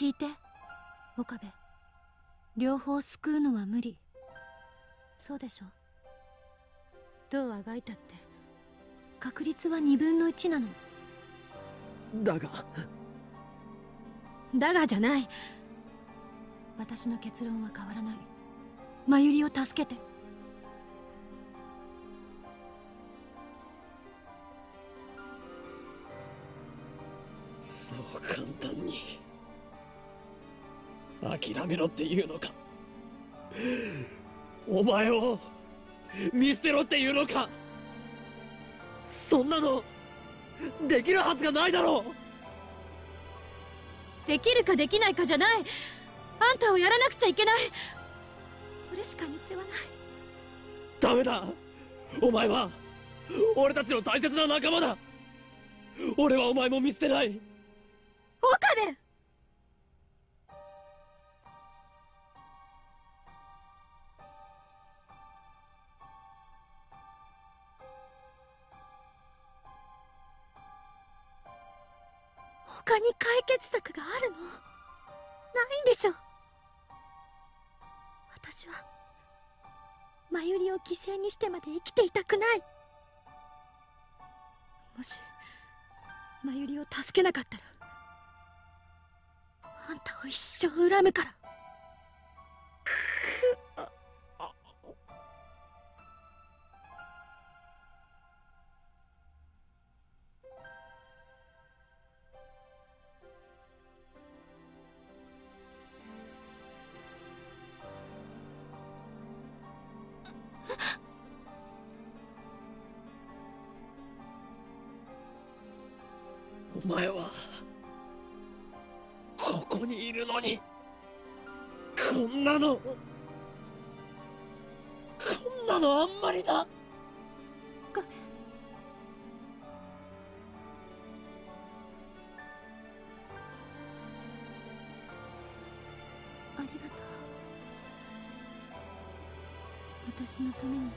聞いて、岡部。両方救うのは無理。そうでしょ。どうあがいたって確率は2分の1なの。だが。だがじゃない。私の結論は変わらない。真由里を助けて。そう簡単に諦めろって言うのか。お前を見捨てろって言うのか。そんなのできるはずがないだろう。できるかできないかじゃない。あんたをやらなくちゃいけない。それしか道はない。ダメだ。お前は俺たちの大切な仲間だ。俺はお前も見捨てない。岡部。他に解決策があるの？ないんでしょ。私は真由里を犠牲にしてまで生きていたくない。もし真由里を助けなかったらあんたを一生恨むから。お前はここにいるのにこんなのあんまりだ。ごめん。ありがとう。私のために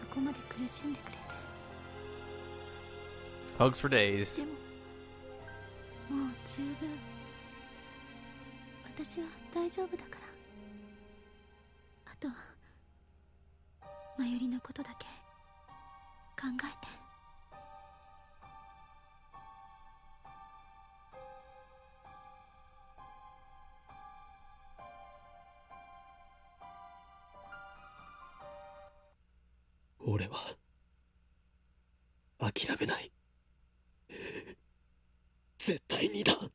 そこまで苦しんでくれて。Hugs for days. でも、もう十分。私は大丈夫だから。あとは真由里のことだけ考えて。俺は諦めない。絶対にだ。話に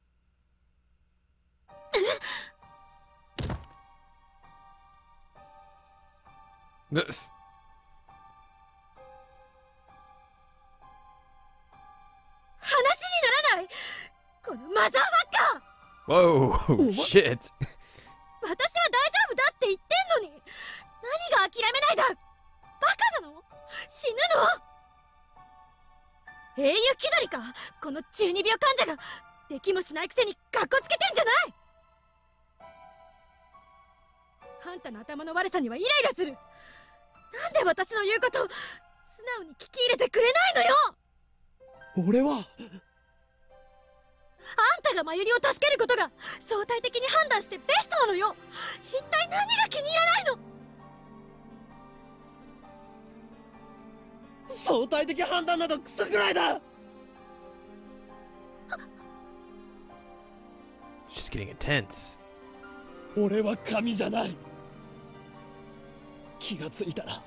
ならない。このマザーバッカー。Whoa, shit. 私は大丈夫だって言ってんのに、何が諦めないだ。バカなの？死ぬの？英雄気取りか。この中二病患者ができもしないくせにカッコつけてんじゃない。あんたの頭の悪さにはイライラする。なんで私の言うこと素直に聞き入れてくれないのよ。俺はあんたが真由里を助けることが相対的に判断してベストなのよ。一体何が気に入らないの。相対的判断などクソくらいだ。She's getting intense. 俺は神じゃない。気がついたら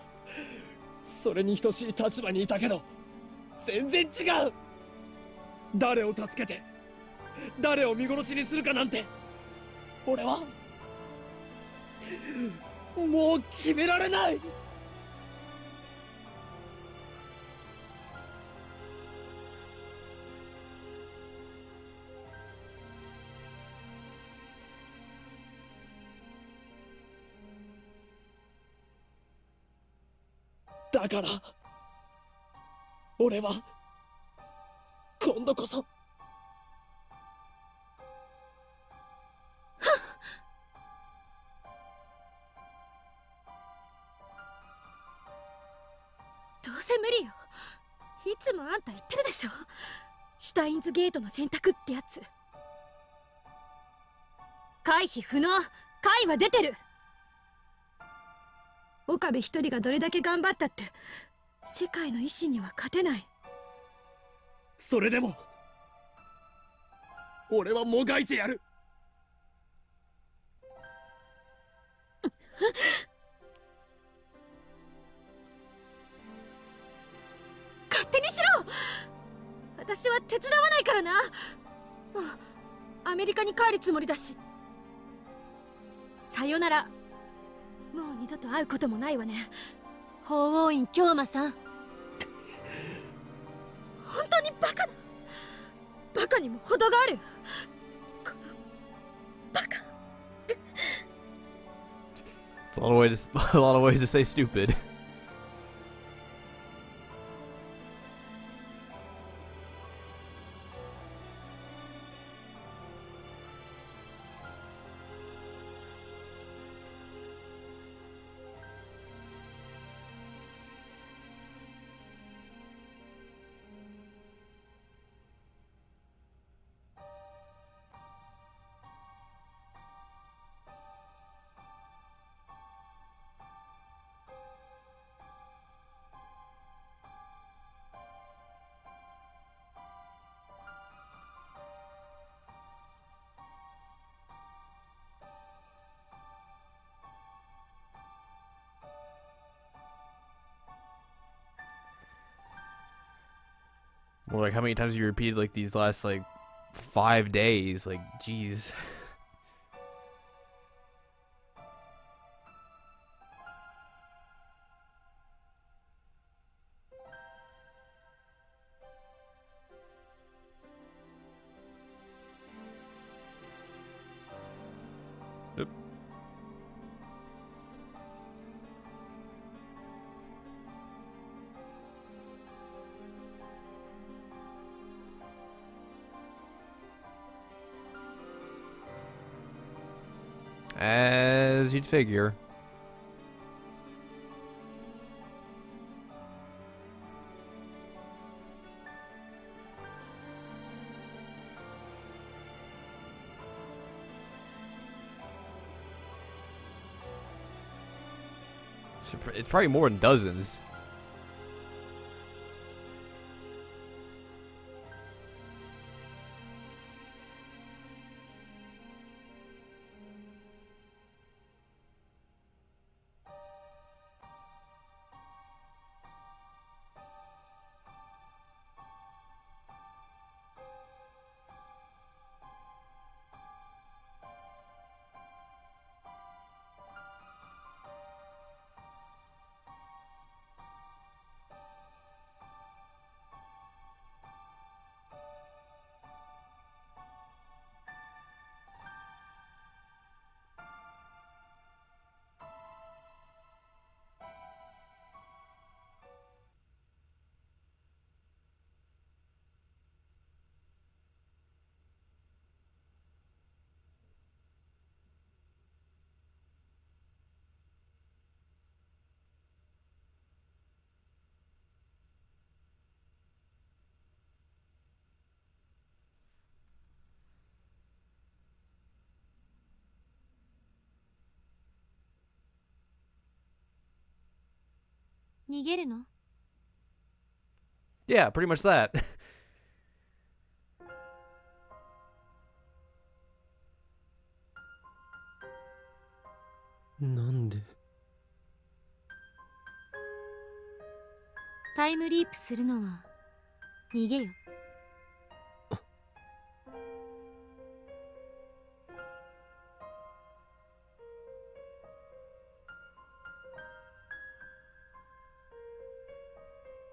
それに等しい立場にいたけど全然違う。誰を助けて誰を見殺しにするかなんて俺はもう決められない。だから俺は今度こそどうせ無理よ。いつもあんた言ってるでしょ。シュタインズゲートの選択ってやつ。回避不能。解は出てる。岡部一人がどれだけ頑張ったって世界の維新には勝てない。それでも俺はもがいてやる。勝手にしろ。私は手伝わないからな。もうアメリカに帰るつもりだし。さよなら。もう二度と会うこともないわね、法王院京馬さん。本当にバカだ。バカにも程がある。このバカ。It's a lot of ways to say stupid. Well, like, how many times have you repeated, like, these last, like, 5 days? Like, jeez. As you'd figure. It's probably more than dozens. Yeah, pretty much that. Nande? タイムリープするのは逃げよ。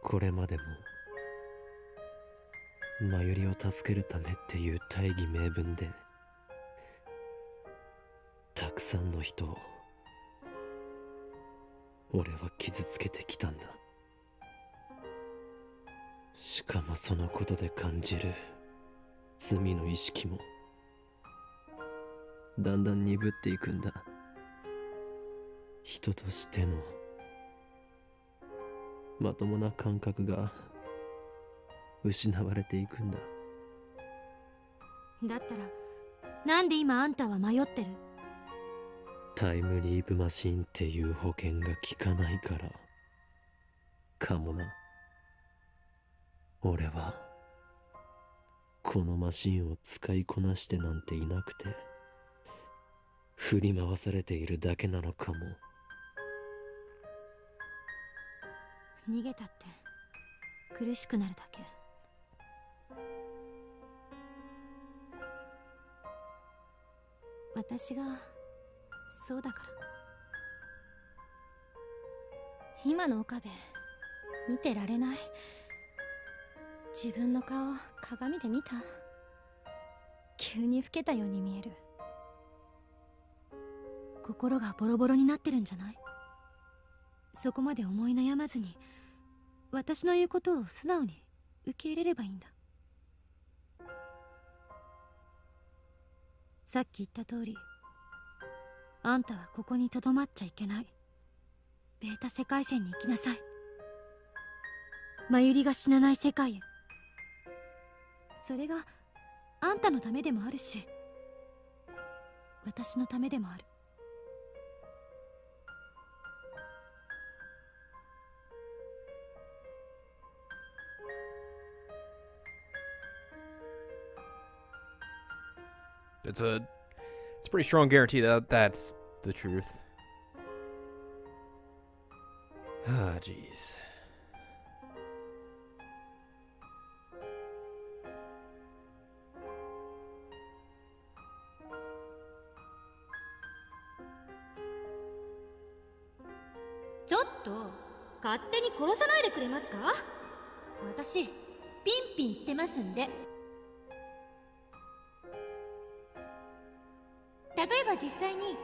これまでもマユリを助けるためっていう大義名分でたくさんの人を俺は傷つけてきたんだ。しかもそのことで感じる罪の意識もだんだん鈍っていくんだ。人としてのまともな感覚が失われていくんだ。だったらなんで今あんたは迷ってる？タイムリープマシンっていう保険が効かないからかもな。俺はこのマシンを使いこなしてなんていなくて振り回されているだけなのかも。逃げたって苦しくなるだけ。私がそうだから。今の岡部見てられない。自分の顔鏡で見た？急に老けたように見える。心がボロボロになってるんじゃない？そこまで思い悩まずに私の言うことを素直に受け入れればいいんだ。さっき言った通り、あんたはここにとどまっちゃいけない。ベータ世界線に行きなさい。マユリが死なない世界へ。それがあんたのためでもあるし、私のためでもある。It's a pretty strong guarantee that that's the truth. Ah, jeez. Just 例えば実際に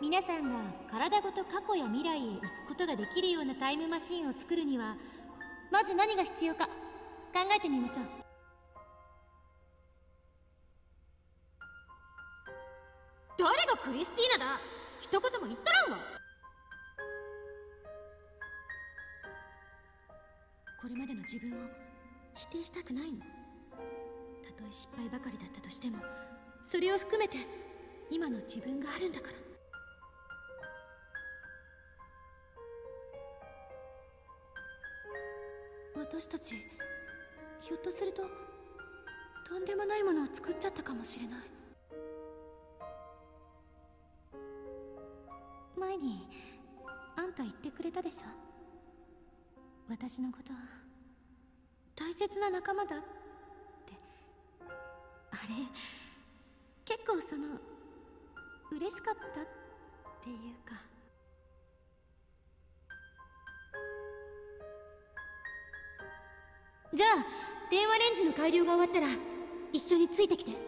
皆さんが体ごと過去や未来へ行くことができるようなタイムマシンを作るにはまず何が必要か考えてみましょう。誰がクリスティーナだ。一言も言っとらんわ。これまでの自分を否定したくないの。たとえ失敗ばかりだったとしてもそれを含めて今の自分があるんだから。私たちひょっとするととんでもないものを作っちゃったかもしれない。前にあんた言ってくれたでしょ。私のこと大切な仲間だって。あれ結構その嬉しかったっていうか。じゃあ電話レンジの改良が終わったら一緒についてきて。